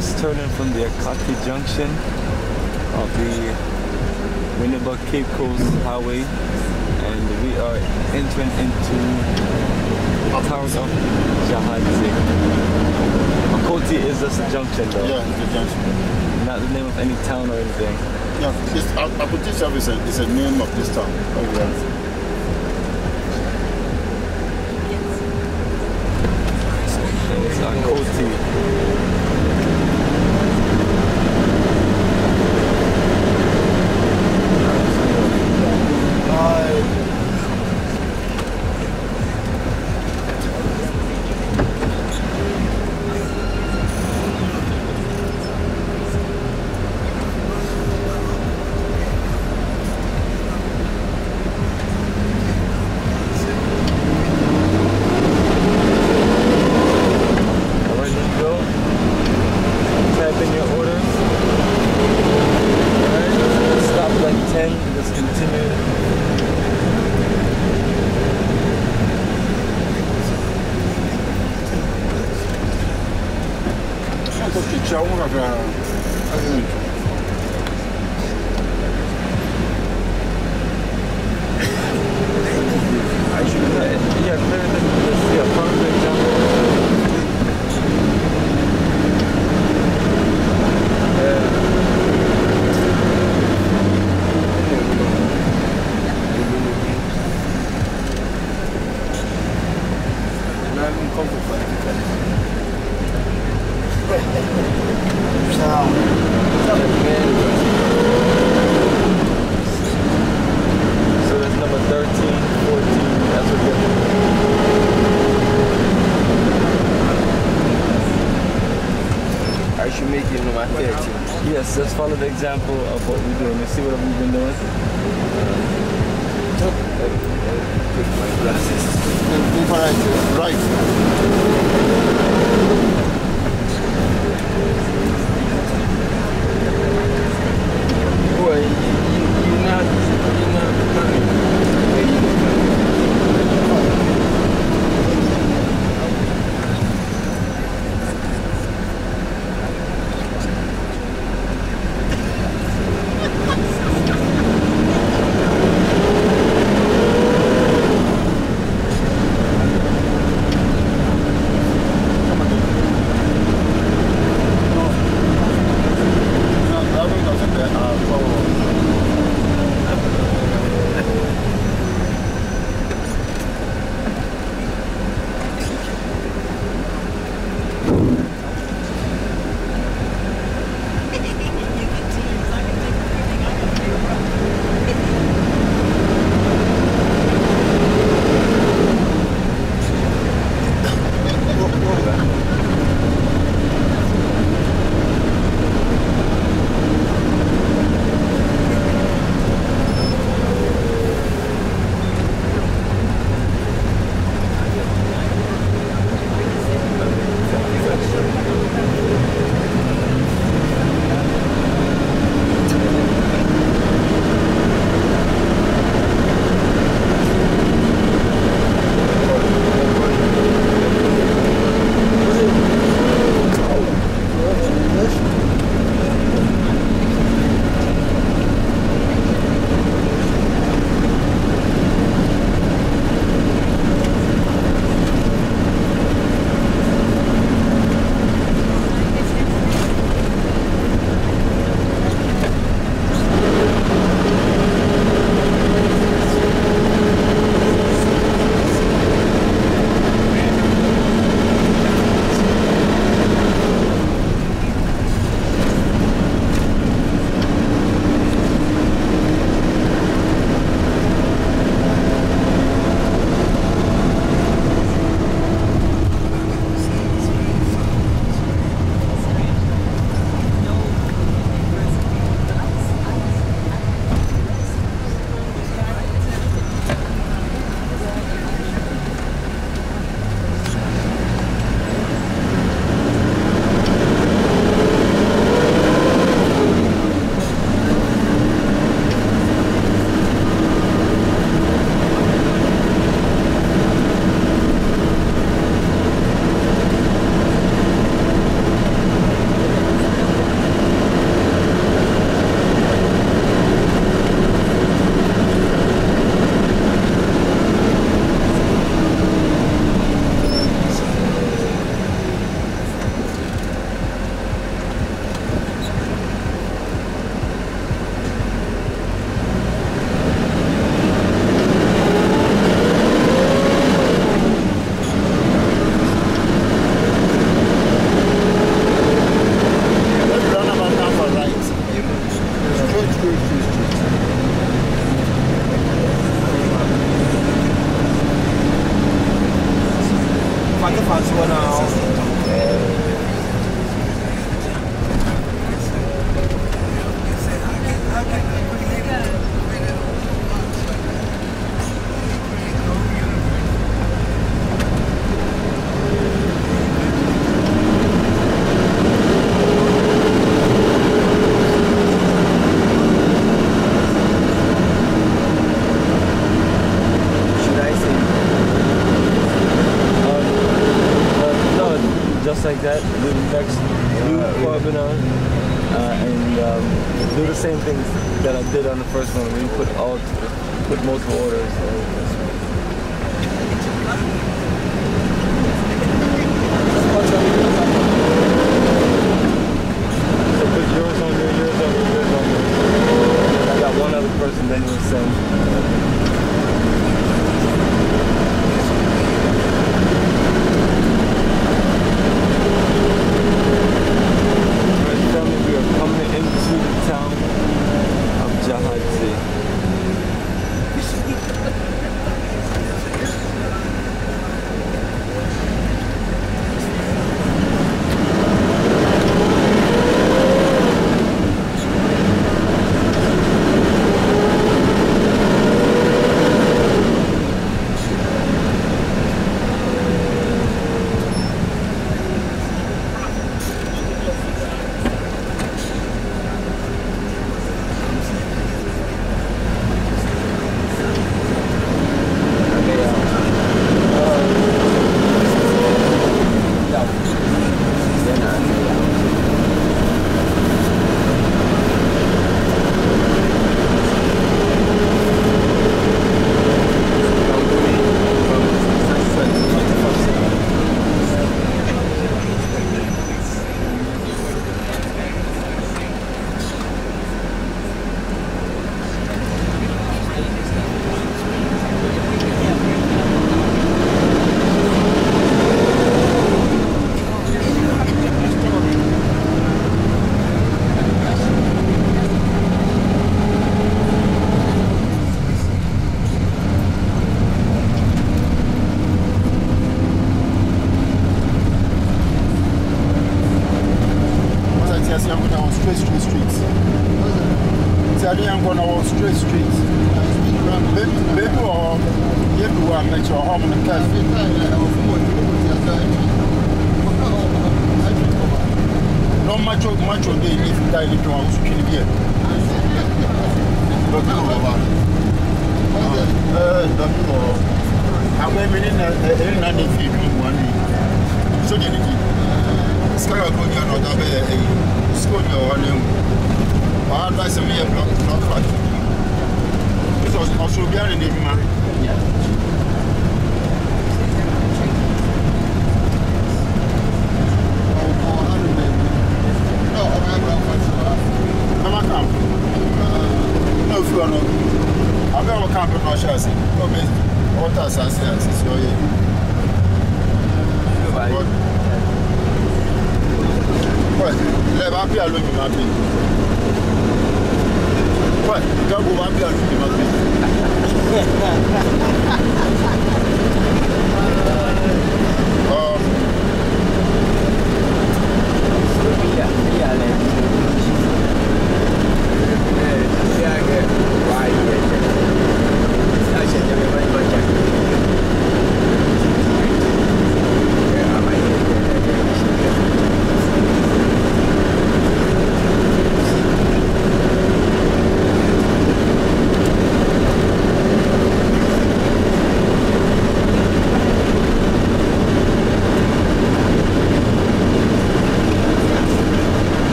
just turning from the Akoti Junction of the Winneba Cape Coast Highway, and we are entering into the town of Gyaahadze. Akoti is just a junction though. Yeah, it's a junction. Not the name of any town or anything. No, Akoti itself is a name of this town. Okay. Yes, let's follow the example of what we're doing. Let's see what we've been doing. Take my glasses. Move right. Boy, on and do the same things that I did on the first one where you put multiple orders. So put yours on here, yours on here, yours on here. And I got one other person, then you'll send.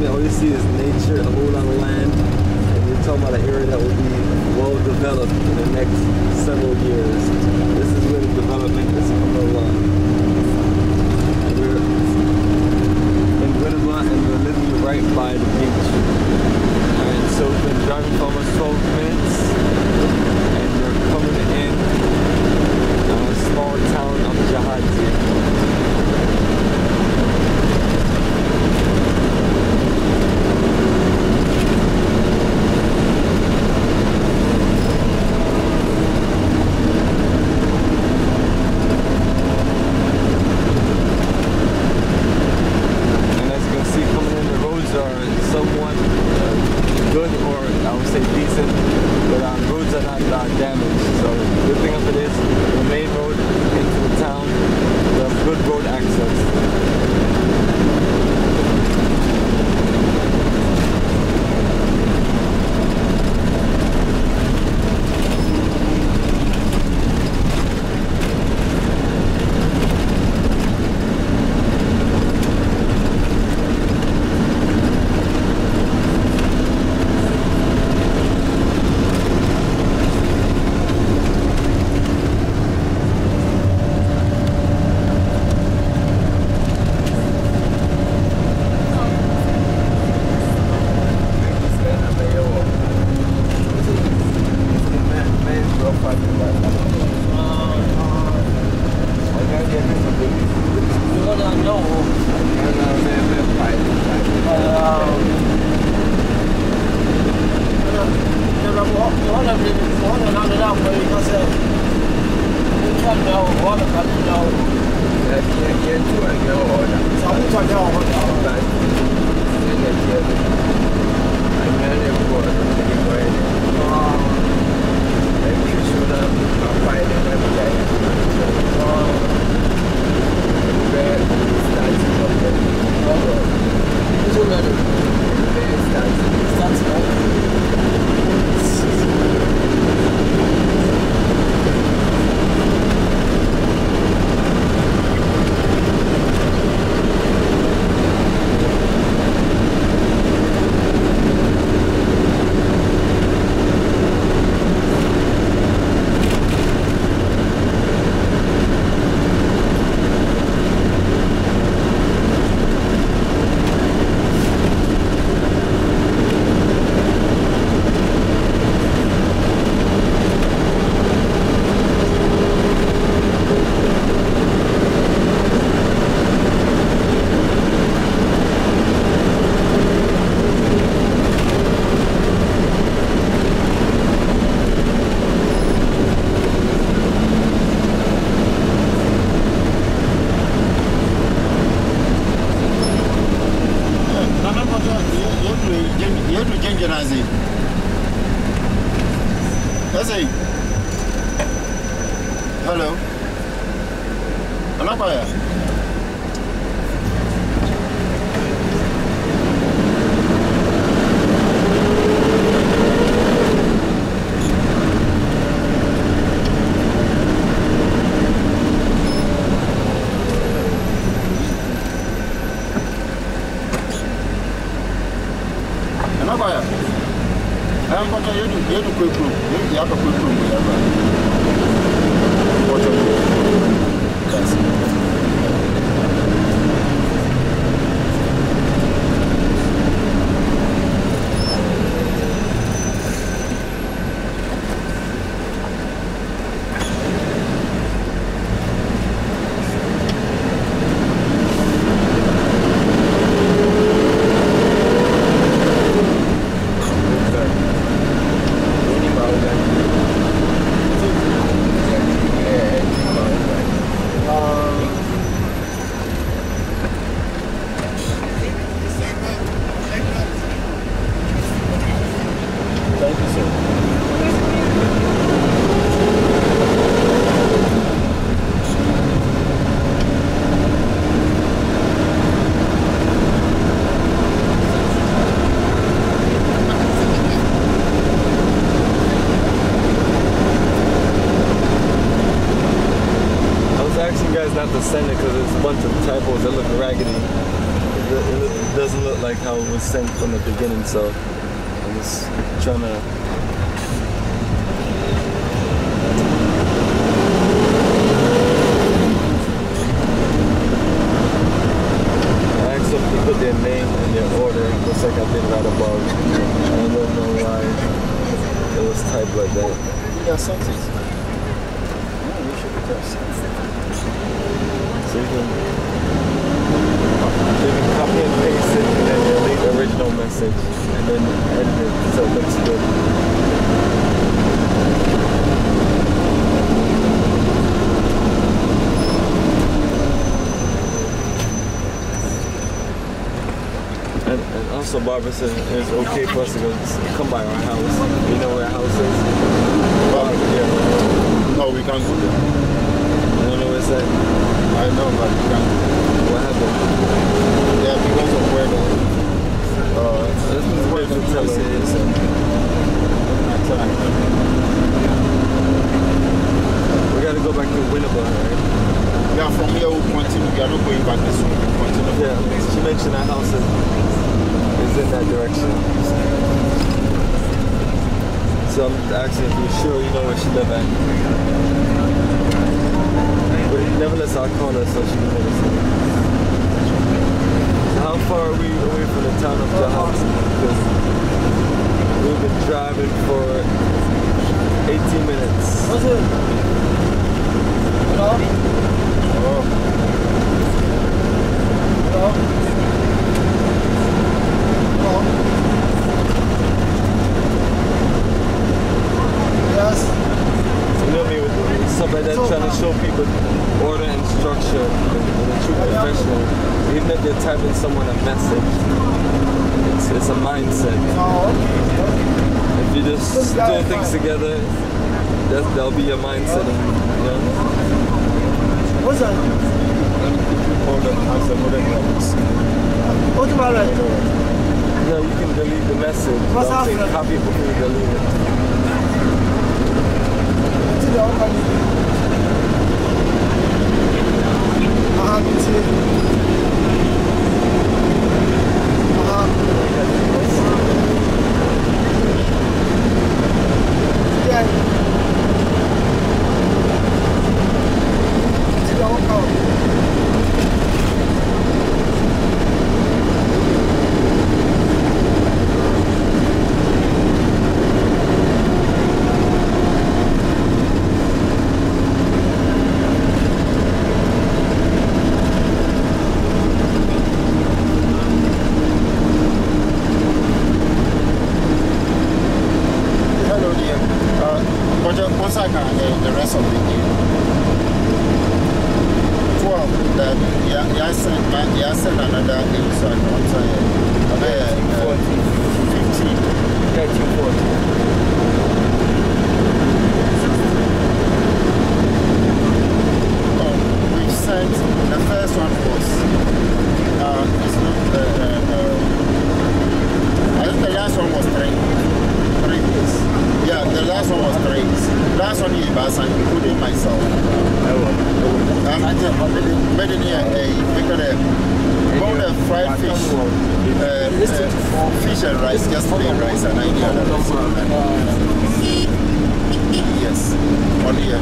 mean, all you see is nature and a whole lot of land, and you're talking about an area that will be well developed in the next several years. This is where the development is coming along. We're in Winneba and we're literally right by the beach. Alright, so we've been driving for almost 12 minutes and we're coming in on a small town of Gyaahadze. doesn't look like how it was synced from the beginning, so I'm just trying to... their name and their order. It looks like I did that above. I don't know why it was typed like that. Yeah, something. Yeah, we should be touched. So you can copy and paste it and then delete the original message and then edit it so it looks good. And also Barbara said it's okay for us to go come by our house. You know where our house is? Barbara, yeah. No, we can't go there. I don't know where it's at. I know, but we can't. What happened? Yeah, because of weather. This is where the place is. We gotta go back to Winneba, right? Yeah, from here we'll continue. We are not going back this way. We'll continue. Yeah, she mentioned our house is in that direction. So I'm asking if you're sure you know where she lives at. But nevertheless, I'll call her so she can let us know. So how far are we away from the town of Gyaahadze? Because we've been driving for 18 minutes. What's it? Hello? Oh. Hello? Hello? Yes? You know me with stuff like that, trying to show people order and structure and a true professional. Even if they're typing someone a message, it's a mindset. If you just throw things together, that'll be your mindset. Yeah? What's that? What about it? No, you can delete the message. What's happening? Copy it before you delete it. Yeah. The rest of the year. 12, then yeah, I sent another 8, so I can't say it. 14, 15. 13, 14. We sent, the first one was, it's not, I think the last one was 3 days. Yeah, the last one was 3 days. Last one you bought, including myself. I made it here a fried fish, fish and rice, just plain rice, and I did other rice. Yes, only here.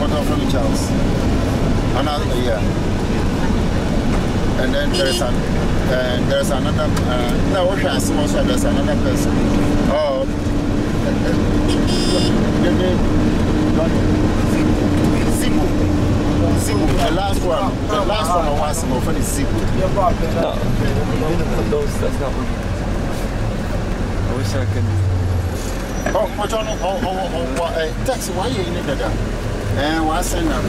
What happened to Charles? Another, yeah. And then there's an. And there's another, there's another person. Oh, Zibu, the last one I want some of it is Zibu. No, that's not one. I wish I could. Oh, but taxi, why are you in the data? And what's the name?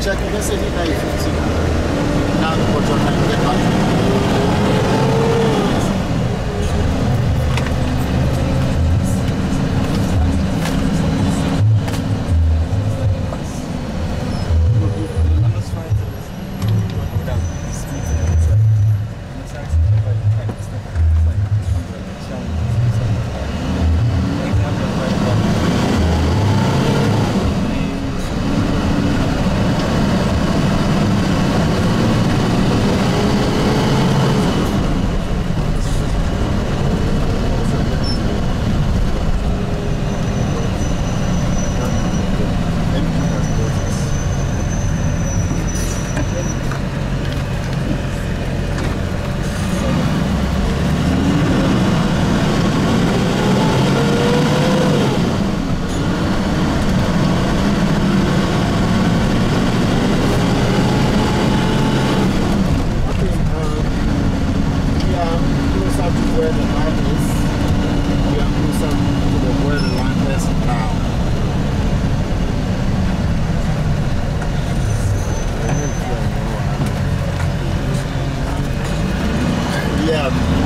Check the message that you now the control time to get back. up.